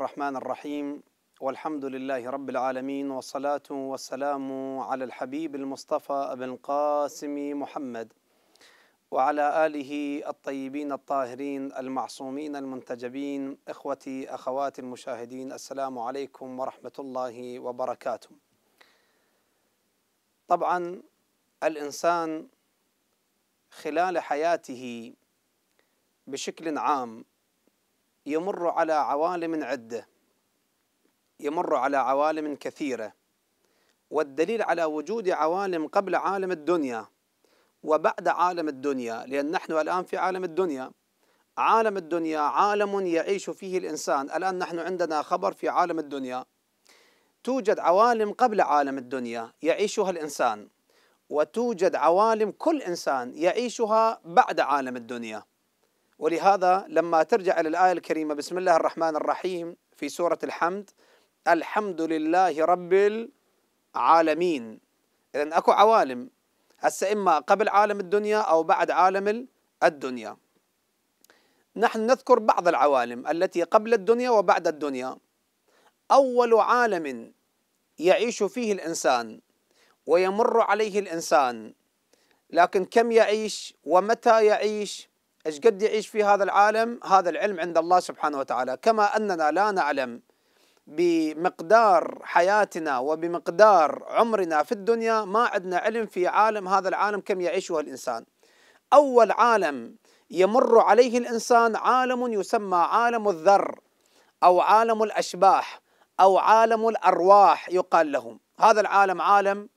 الرحمن الرحيم، والحمد لله رب العالمين، والصلاة والسلام على الحبيب المصطفى أبي القاسم محمد وعلى آله الطيبين الطاهرين المعصومين المنتجبين. إخوتي أخواتي المشاهدين، السلام عليكم ورحمة الله وبركاته. طبعا الإنسان خلال حياته بشكل عام يمر على عوالم عدة، يمر على عوالم كثيرة، والدليل على وجود عوالم قبل عالم الدنيا وبعد عالم الدنيا، لأن نحن الآن في عالم الدنيا. عالم الدنيا عالم يعيش فيه الإنسان. الآن نحن عندنا خبر في عالم الدنيا، توجد عوالم قبل عالم الدنيا يعيشها الإنسان، وتوجد عوالم كل إنسان يعيشها بعد عالم الدنيا. ولهذا لما ترجع إلى الآية الكريمة بسم الله الرحمن الرحيم في سورة الحمد، الحمد لله رب العالمين، إذن أكو عوالم هسه إما قبل عالم الدنيا أو بعد عالم الدنيا. نحن نذكر بعض العوالم التي قبل الدنيا وبعد الدنيا. أول عالم يعيش فيه الإنسان ويمر عليه الإنسان، لكن كم يعيش ومتى يعيش، إيش قد يعيش في هذا العالم، هذا العلم عند الله سبحانه وتعالى. كما أننا لا نعلم بمقدار حياتنا وبمقدار عمرنا في الدنيا، ما عندنا علم في عالم هذا العالم كم يعيشه الإنسان. أول عالم يمر عليه الإنسان عالم يسمى عالم الذر أو عالم الأشباح أو عالم الأرواح يقال لهم. هذا العالم عالم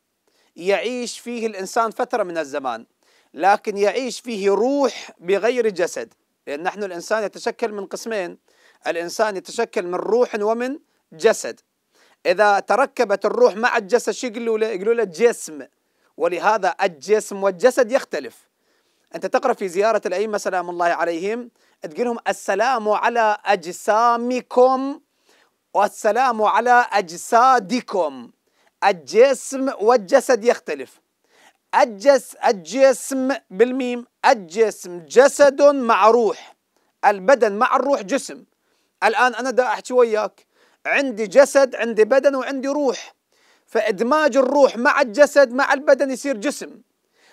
يعيش فيه الإنسان فترة من الزمان، لكن يعيش فيه روح بغير جسد، لأن نحن الإنسان يتشكل من قسمين، الإنسان يتشكل من روح ومن جسد. إذا تركبت الروح مع الجسد شو يقولوا له؟ يقولوا له جسم. ولهذا الجسم والجسد يختلف. أنت تقرأ في زيارة الأئمة سلام الله عليهم، تقول لهم السلام على أجسامكم والسلام على أجسادكم. الجسم والجسد يختلف. الجسم بالميم، الجسم جسد مع روح، البدن مع الروح جسم. الآن أنا دا أحكي وياك، عندي جسد، عندي بدن، وعندي روح، فإدماج الروح مع الجسد مع البدن يصير جسم.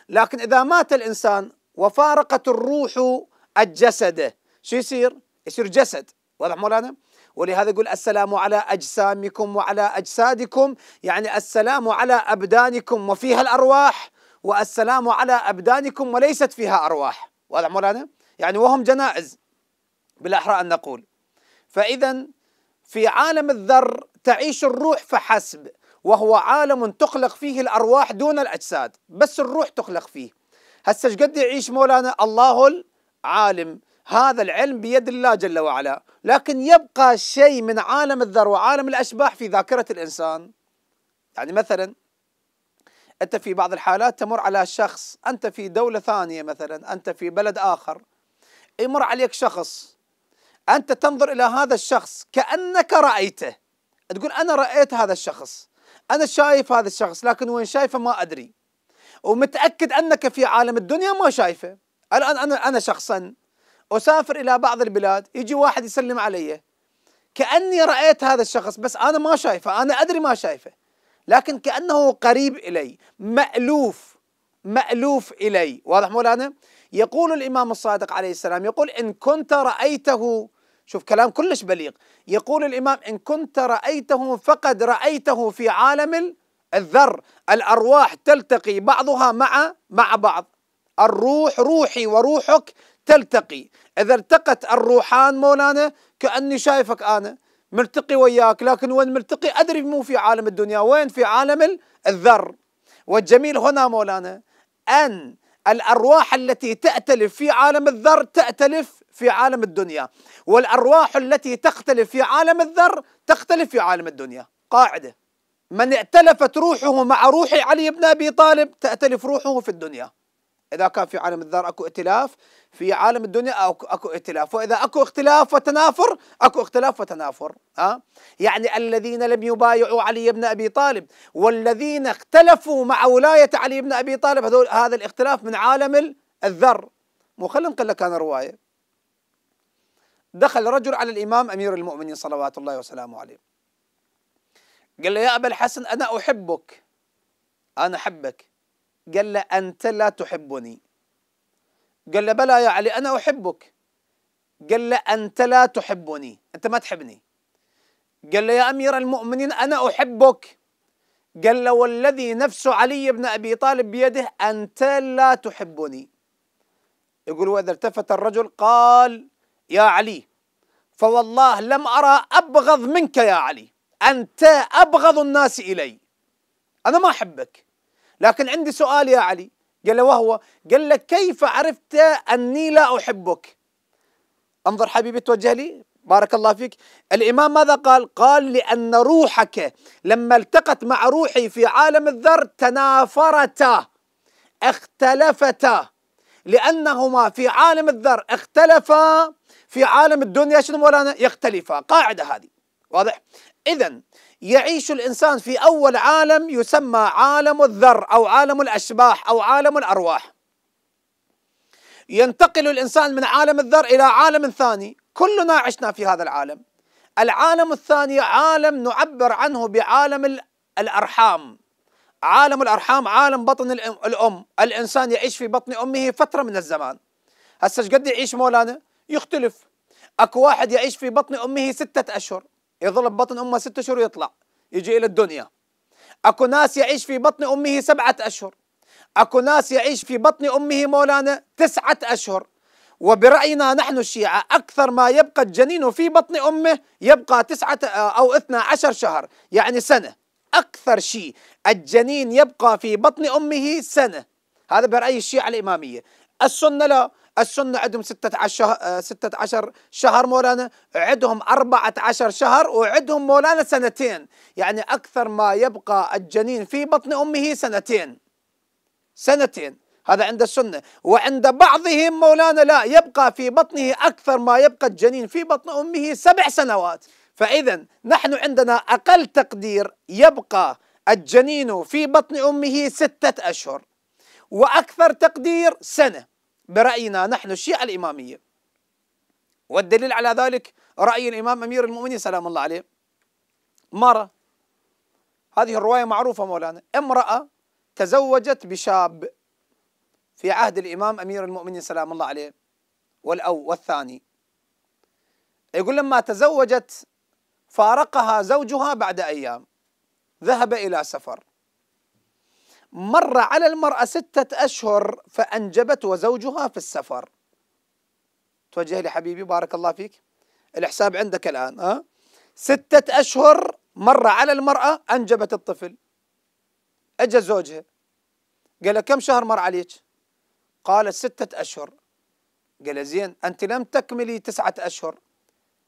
لكن إذا مات الإنسان وفارقت الروح الجسد شو يصير؟ يصير جسد. واضح مولانا؟ ولهذا يقول السلام على أجسامكم وعلى أجسادكم، يعني السلام على أبدانكم وفيها الأرواح، والسلام على أبدانكم وليست فيها أرواح. واضح مولانا؟ يعني وهم جنائز بالأحرى أن نقول. فإذا في عالم الذر تعيش الروح فحسب، وهو عالم تخلق فيه الأرواح دون الأجساد، بس الروح تخلق فيه. هسه ايش قد يعيش مولانا؟ الله العالم، هذا العلم بيد الله جل وعلا، لكن يبقى شيء من عالم الذر وعالم الأشباح في ذاكرة الإنسان. يعني مثلا أنت في بعض الحالات تمر على شخص، أنت في دولة ثانية مثلا، أنت في بلد آخر، يمر عليك شخص، أنت تنظر إلى هذا الشخص كأنك رأيته، تقول أنا رأيت هذا الشخص، أنا شايف هذا الشخص، لكن وين شايفه ما أدري، ومتأكد أنك في عالم الدنيا ما شايفه. الآن أنا شخصا أسافر إلى بعض البلاد، يجي واحد يسلم علي، كأني رأيت هذا الشخص بس أنا ما شايفه، أنا أدري ما شايفه، لكن كأنه قريب إلي، مألوف إلي. واضح مولانا؟ يقول الإمام الصادق عليه السلام، يقول إن كنت رأيته، شوف كلام كلش بليغ، يقول الإمام إن كنت رأيته فقد رأيته في عالم الذر. الأرواح تلتقي بعضها مع بعض، الروح روحي وروحك تلتقي، إذا التقت الروحان مولانا كأني شايفك أنا ملتقي وياك، لكن وين ملتقي أدري مو في عالم الدنيا، وين في عالم الذر. والجميل هنا مولانا أن الأرواح التي تأتلف في عالم الذر تأتلف في عالم الدنيا، والأرواح التي تختلف في عالم الذر تختلف في عالم الدنيا. قاعدة، من ائتلفت روحه مع روح علي بن أبي طالب تأتلف روحه في الدنيا. إذا كان في عالم الذر أكو ائتلاف، في عالم الدنيا أكو ائتلاف، وإذا أكو اختلاف وتنافر أكو اختلاف وتنافر. يعني الذين لم يبايعوا علي بن أبي طالب والذين اختلفوا مع ولاية علي بن أبي طالب، هذول هذا الاختلاف من عالم الذر. مو خلينا نقول لك أنا رواية، دخل رجل على الإمام أمير المؤمنين صلوات الله وسلامه عليه، قال له يا أبا الحسن أنا أحبك، أنا أحبك. قال له أنت لا تحبني. قال له بلى يا علي أنا أحبك. قال له أنت لا تحبني، أنت ما تحبني. قال له يا أمير المؤمنين أنا أحبك. قال له والذي نفس علي بن أبي طالب بيده أنت لا تحبني. يقول وإذا التفت الرجل قال يا علي فوالله لم أرى أبغض منك يا علي، أنت أبغض الناس إلي، أنا ما أحبك، لكن عندي سؤال يا علي. قال له وهو؟ قال له كيف عرفت أني لا أحبك؟ انظر حبيبي توجه لي بارك الله فيك. الإمام ماذا قال؟ قال لأن روحك لما التقت مع روحي في عالم الذر تنافرتا، اختلفتا، لأنهما في عالم الذر اختلفا، في عالم الدنيا شنو مولانا؟ يختلفا. قاعدة هذه واضح؟ إذن يعيش الإنسان في أول عالم يسمى عالم الذر أو عالم الأشباح أو عالم الأرواح. ينتقل الإنسان من عالم الذر إلى عالم ثاني، كلنا عشنا في هذا العالم. العالم الثاني عالم نعبر عنه بعالم الأرحام. عالم الأرحام عالم بطن الأم، الإنسان يعيش في بطن أمه فترة من الزمان. هسه ايش قد يعيش مولانا؟ يختلف. أكو واحد يعيش في بطن أمه 6 أشهر، يظل ببطن أمه 6 أشهر ويطلع يجي إلى الدنيا. أكو ناس يعيش في بطن أمه 7 أشهر، أكو ناس يعيش في بطن أمه مولانا 9 أشهر. وبرأينا نحن الشيعة أكثر ما يبقى الجنين في بطن أمه يبقى 9 أو 12 شهر، يعني سنة. أكثر شيء الجنين يبقى في بطن أمه سنة، هذا برأي الشيعة الإمامية. السنة لا، السنة عندهم 16 شهر مولانا، عندهم 14 شهر، وعندهم مولانا سنتين، يعني أكثر ما يبقى الجنين في بطن أمه سنتين. سنتين هذا عند السنة. وعند بعضهم مولانا لا، يبقى في بطنه أكثر ما يبقى الجنين في بطن أمه 7 سنوات. فإذا نحن عندنا أقل تقدير يبقى الجنين في بطن أمه 6 أشهر، وأكثر تقدير سنة برأينا نحن الشيعة الإمامية. والدليل على ذلك رأي الإمام أمير المؤمنين سلام الله عليه. مرة هذه الرواية معروفة مولانا، امرأة تزوجت بشاب في عهد الإمام أمير المؤمنين سلام الله عليه والثاني. يقول لما تزوجت فارقها زوجها بعد أيام، ذهب إلى سفر، مر على المرأة 6 أشهر فأنجبت وزوجها في السفر. توجه لي حبيبي بارك الله فيك، الحساب عندك الآن. 6 أشهر مر على المرأة، أنجبت الطفل. أجى زوجها قال له كم شهر مر عليك؟ قالت 6 أشهر. قال له زين أنت لم تكملي 9 أشهر.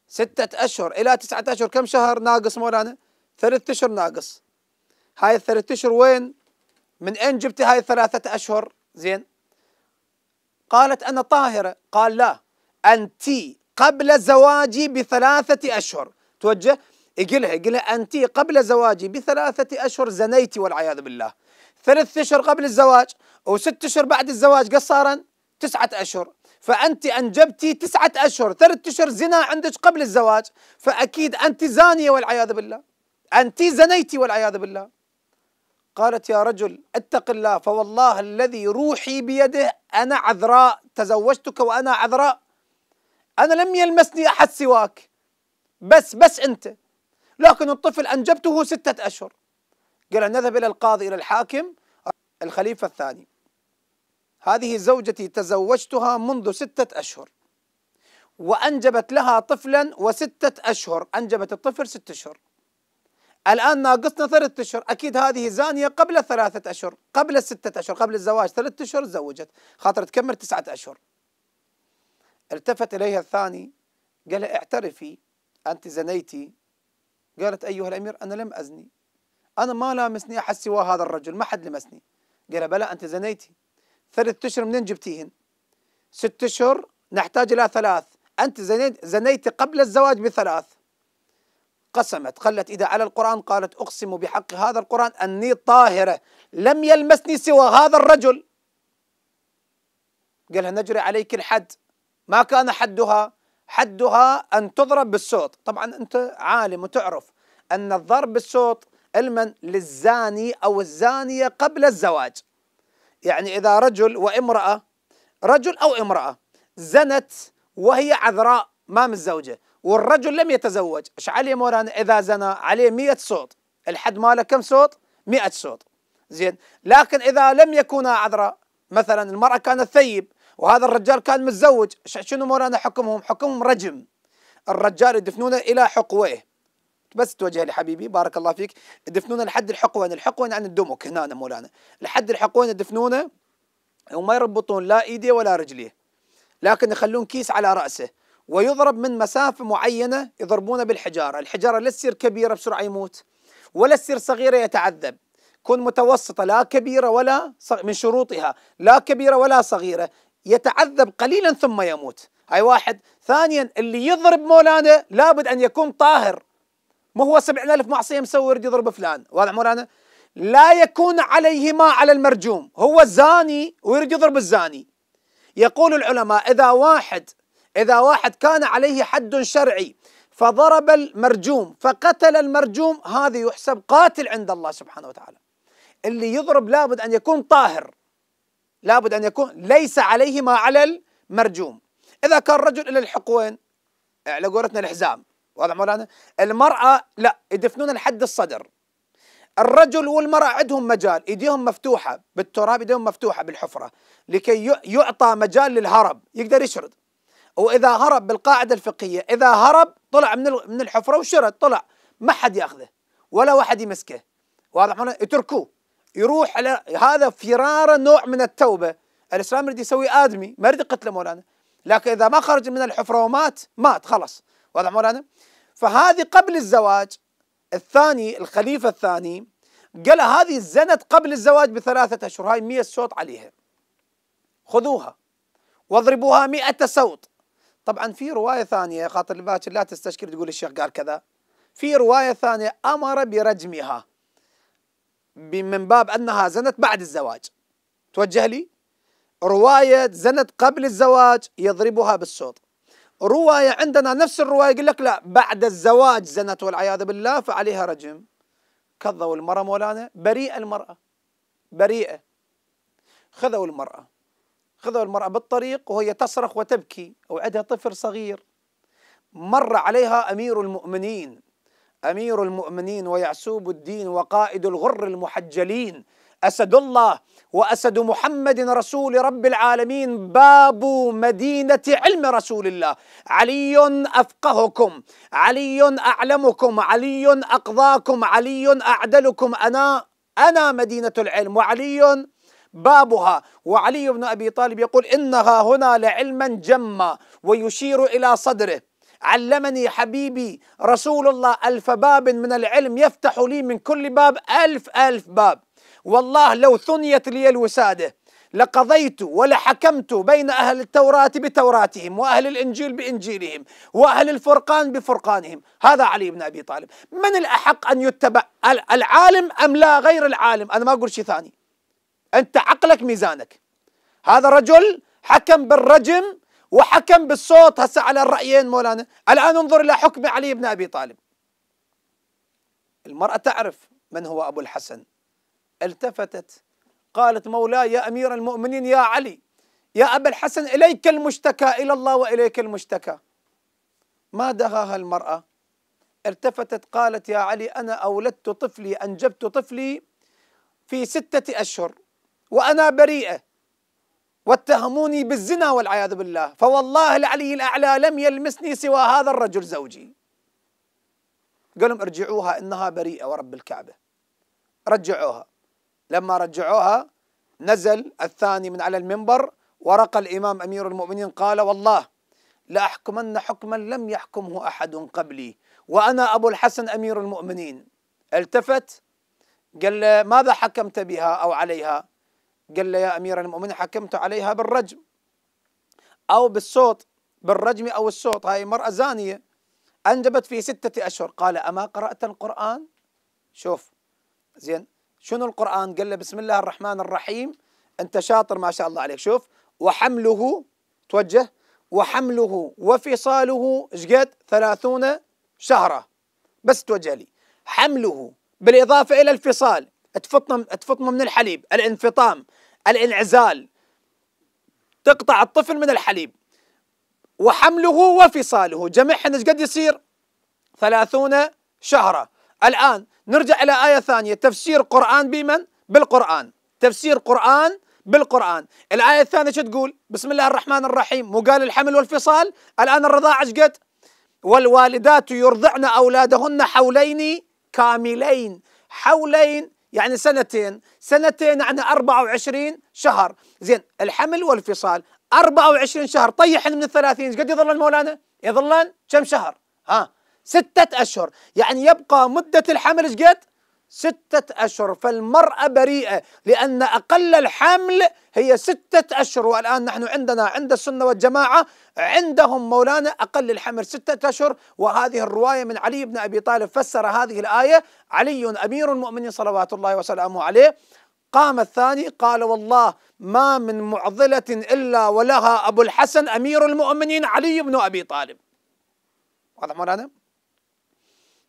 6 أشهر إلى 9 أشهر كم شهر ناقص مولانا؟ 3 أشهر ناقص. هاي ال3 أشهر وين؟ من أين جبتي هاي ال3 أشهر؟ زين. قالت أنا طاهرة. قال لا، أنت قبل زواجي ب3 أشهر. توجه يقلها أنت قبل زواجي ب3 أشهر زنيتي والعياذ بالله. 3 أشهر قبل الزواج و6 أشهر بعد الزواج، قصارا 9 أشهر. فأنت أنجبتي 9 أشهر، 3 أشهر زنا عندك قبل الزواج، فأكيد أنت زانية والعياذ بالله، أنت زنيتي والعياذ بالله. قالت يا رجل اتق الله فوالله الذي روحي بيده أنا عذراء، تزوجتك وأنا عذراء، أنا لم يلمسني أحد سواك، بس أنت، لكن الطفل أنجبته 6 أشهر. قال نذهب إلى القاضي إلى الحاكم. الخليفة الثاني هذه زوجتي تزوجتها منذ 6 أشهر وأنجبت لها طفلا و6 أشهر، أنجبت الطفل 6 أشهر، الآن ناقصنا 3 أشهر، أكيد هذه زانية قبل 3 أشهر، قبل 6 أشهر، قبل الزواج 3 أشهر زوجت، خاطر تكمل 9 أشهر. التفت إليها الثاني قال لها اعترفي أنت زنيتي. قالت أيها الأمير أنا لم أزني، أنا ما لامسني أحد سوى هذا الرجل، ما حد لمسني. قال بلى أنت زنيتي، 3 أشهر منين جبتيهن؟ 6 أشهر نحتاج إلى 3، أنت زنيتي قبل الزواج ب3. قسمت، خلت إيدها على القرآن، قالت أقسم بحق هذا القرآن أني طاهرة، لم يلمسني سوى هذا الرجل. قالها نجري عليك الحد، ما كان حدها حدها أن تضرب بالصوت. طبعا أنت عالم وتعرف أن الضرب بالصوت علما للزاني أو الزانية قبل الزواج، يعني إذا رجل وامرأة، رجل أو امرأة زنت وهي عذراء ما متزوجة والرجل لم يتزوج، ايش عليه مولانا؟ إذا زنى عليه 100 صوت، الحد ماله كم صوت؟ 100 صوت. زين، لكن إذا لم يكونا عذراء، مثلا المرأة كانت ثيب وهذا الرجال كان متزوج، شنو مولانا حكمهم؟ حكمهم رجم. الرجال يدفنونه إلى حقويه، بس توجه لي حبيبي بارك الله فيك، يدفنونه لحد الحقوين، الحقوين عن الدمك هنا مولانا، لحد الحقوين يدفنونه وما يربطون لا ايديه ولا رجليه، لكن يخلون كيس على رأسه ويضرب من مسافة معينة، يضربونه بالحجارة، الحجارة لا تصير كبيرة بسرعة يموت ولا تصير صغيرة يتعذب، كن متوسطة لا كبيرة ولا من شروطها لا كبيرة ولا صغيرة، يتعذب قليلا ثم يموت. هاي واحد. ثانيا اللي يضرب مولانا لابد أن يكون طاهر، ما هو 70,000 معصية مسوي يريد يضرب فلان، واضح مولانا؟ لا يكون عليهما على المرجوم، هو الزاني ويريد يضرب الزاني. يقول العلماء إذا واحد كان عليه حد شرعي فضرب المرجوم فقتل المرجوم، هذا يحسب قاتل عند الله سبحانه وتعالى. اللي يضرب لابد أن يكون طاهر، لابد أن يكون ليس عليه ما على المرجوم. إذا كان رجل إلى الحقوين، على قولتنا الحزام، واضح مولانا؟ المرأة لا، يدفنون لحد الصدر. الرجل والمرأة عندهم مجال، ايديهم مفتوحة بالتراب، ايديهم مفتوحة بالحفرة لكي يعطى مجال للهرب، يقدر يشرد. وإذا هرب بالقاعدة الفقهية، إذا هرب طلع من الحفرة وشرد، طلع ما حد يأخذه ولا واحد يمسكه، واضح مولانا؟ يتركوه يروح على هذا فرارة، نوع من التوبة. الإسلام يريد يسوي آدمي، ما يريد يقتله مولانا، لكن إذا ما خرج من الحفرة ومات مات خلاص، واضح مولانا؟ فهذه قبل الزواج. الثاني الخليفة الثاني قال هذه زنت قبل الزواج ب3 أشهر، هاي 100 صوت عليها، خذوها واضربوها 100 صوت. طبعا في رواية ثانية، خاطر الباكر لا تستشكل تقول الشيخ قال كذا، في رواية ثانية أمر برجمها من باب أنها زنت بعد الزواج. توجه لي، رواية زنت قبل الزواج يضربها بالصوت، رواية عندنا نفس الرواية يقول لك لا بعد الزواج زنت والعياذ بالله فعليها رجم. كذوا المرأة مولانا، بريئة المرأة، بريئة. خذوا المرأة بالطريق وهي تصرخ وتبكي وعندها طفل صغير. مر عليها أمير المؤمنين ويعسوب الدين وقائد الغر المحجلين أسد الله وأسد محمد رسول رب العالمين، باب مدينة علم رسول الله، علي أفقهكم، علي أعلمكم، علي أقضاكم، علي أعدلكم، أنا مدينة العلم وعلي بابها. وعلي بن أبي طالب يقول إنها هنا لعلما جما، ويشير إلى صدره، علمني حبيبي رسول الله 1000 باب من العلم، يفتح لي من كل باب 1000 باب، والله لو ثنيت لي الوسادة لقضيت ولحكمت بين أهل التوراة بتوراتهم، وأهل الإنجيل بإنجيلهم، وأهل الفرقان بفرقانهم. هذا علي بن أبي طالب. من الأحق أن يتبع، العالم أم لا غير العالم؟ أنا ما أقول شيء ثاني، أنت عقلك ميزانك. هذا رجل حكم بالرجم وحكم بالصوت، هسه على الرأيين مولانا. الآن انظر إلى حكم علي بن أبي طالب. المرأة تعرف من هو أبو الحسن، التفتت قالت مولاي يا أمير المؤمنين، يا علي، يا أبا الحسن، إليك المشتكى، إلى الله وإليك المشتكى. ما دهاها المرأة، التفتت قالت يا علي أنا أولدت طفلي، أنجبت طفلي في 6 أشهر وأنا بريئة، واتهموني بالزنا والعياذ بالله، فوالله العلي الأعلى لم يلمسني سوى هذا الرجل زوجي. قال لهم ارجعوها إنها بريئة ورب الكعبة، رجعوها. لما رجعوها نزل الثاني من على المنبر ورقى الإمام أمير المؤمنين قال والله لأحكمن حكما لم يحكمه أحد قبلي، وأنا أبو الحسن أمير المؤمنين. التفت قال له ماذا حكمت بها أو عليها؟ قال له يا أمير المؤمنين حكمت عليها بالرجم أو بالصوت، بالرجم أو الصوت، هاي مرأة زانية أنجبت في 6 أشهر. قال أما قرأت القرآن؟ شوف زين شنو القرآن؟ قال له بسم الله الرحمن الرحيم، أنت شاطر ما شاء الله عليك، شوف وحمله، توجه وحمله وفصاله شقد 30 شهرة. بس توجه لي حمله بالإضافة إلى الفصال، تفطم من الحليب، الانفطام، الانعزال، تقطع الطفل من الحليب. وحمله وفصاله جميعهن ايش قد يصير؟ 30 شهرة. الآن نرجع إلى آية ثانية، تفسير قرآن بمن؟ بالقرآن، تفسير قرآن بالقرآن. الآية الثانية شو تقول؟ بسم الله الرحمن الرحيم، مو قال الحمل والفصال؟ الآن الرضاعة ايش قد؟ والوالدات يرضعن أولادهن حولين كاملين. حولين يعني سنتين، سنتين يعني 24 شهر. زين الحمل والفصال 24 شهر، طيحن من 30 ايش قد يظلن مولانا؟ يظلن كم شهر؟ ها 6 أشهر، يعني يبقى مدة الحمل ايش قد؟ 6 أشهر. فالمرأة بريئة لأن أقل الحمل هي 6 أشهر، والآن نحن عندنا عند السنة والجماعة عندهم مولانا أقل الحمل 6 أشهر. وهذه الرواية من علي بن أبي طالب فسر هذه الآية، علي أمير المؤمنين صلوات الله وسلامه عليه، قام الثاني قال والله ما من معضلة إلا ولها أبو الحسن أمير المؤمنين علي بن أبي طالب. واضح مولانا؟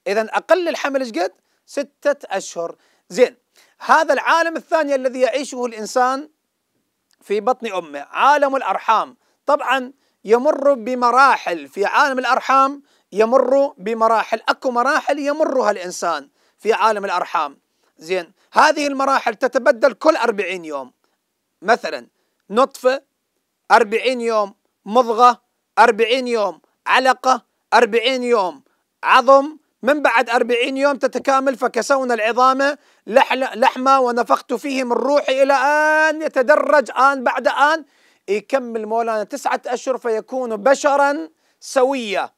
إذا أقل الحمل ايش قد؟ 6 أشهر. زين هذا العالم الثاني الذي يعيشه الإنسان في بطن أمه، عالم الأرحام. طبعا يمر بمراحل، في عالم الأرحام يمر بمراحل، أكو مراحل يمرها الإنسان في عالم الأرحام. زين هذه المراحل تتبدل كل 40 يوم، مثلا نطفة 40 يوم، مضغة 40 يوم، علقة 40 يوم، عظم من بعد 40 يوم تتكامل، فكسونا العظام لحمة ونفخت فيه من روحي، إلى أن يتدرج آن بعد آن يكمل مولانا 9 أشهر فيكون بشرا سويا،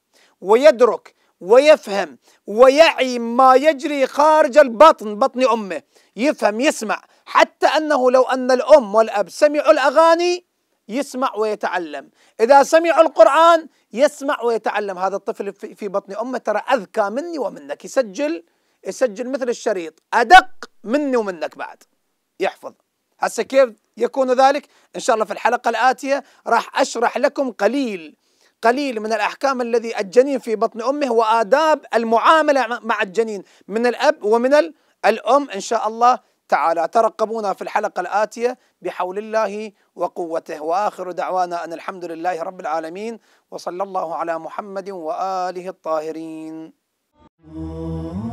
ويدرك ويفهم ويعي ما يجري خارج البطن، بطن أمه، يفهم يسمع، حتى أنه لو أن الأم والأب سمعوا الأغاني يسمع ويتعلم، إذا سمعوا القرآن يسمع ويتعلم. هذا الطفل في بطن أمه ترى أذكى مني ومنك، يسجل مثل الشريط، أدق مني ومنك بعد، يحفظ. هسه كيف يكون ذلك؟ إن شاء الله في الحلقة الآتية راح أشرح لكم قليل من الأحكام الذي الجنين في بطن أمه، وآداب المعاملة مع الجنين من الأب ومن الأم إن شاء الله تعالى. ترقبونا في الحلقة الآتية بحول الله وقوته. وآخر دعوانا أن الحمد لله رب العالمين، وصلى الله على محمد وآله الطاهرين.